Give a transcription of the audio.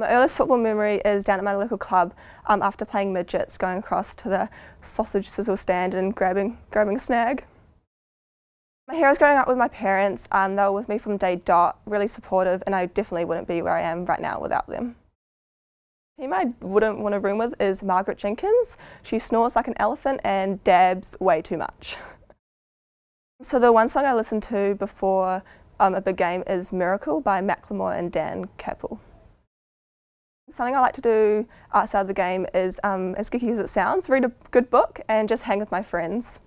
My earliest football memory is down at my local club after playing midgets, going across to the sausage sizzle stand and grabbing a snag. My heroes growing up with my parents, they were with me from day dot, really supportive, and I definitely wouldn't be where I am right now without them. The team I wouldn't want to room with is Margaret Jenkins. She snores like an elephant and dabs way too much. So the one song I listen to before a big game is Miracle by Macklemore and Dan Keppel. Something I like to do outside of the game is, as geeky as it sounds, read a good book and just hang with my friends.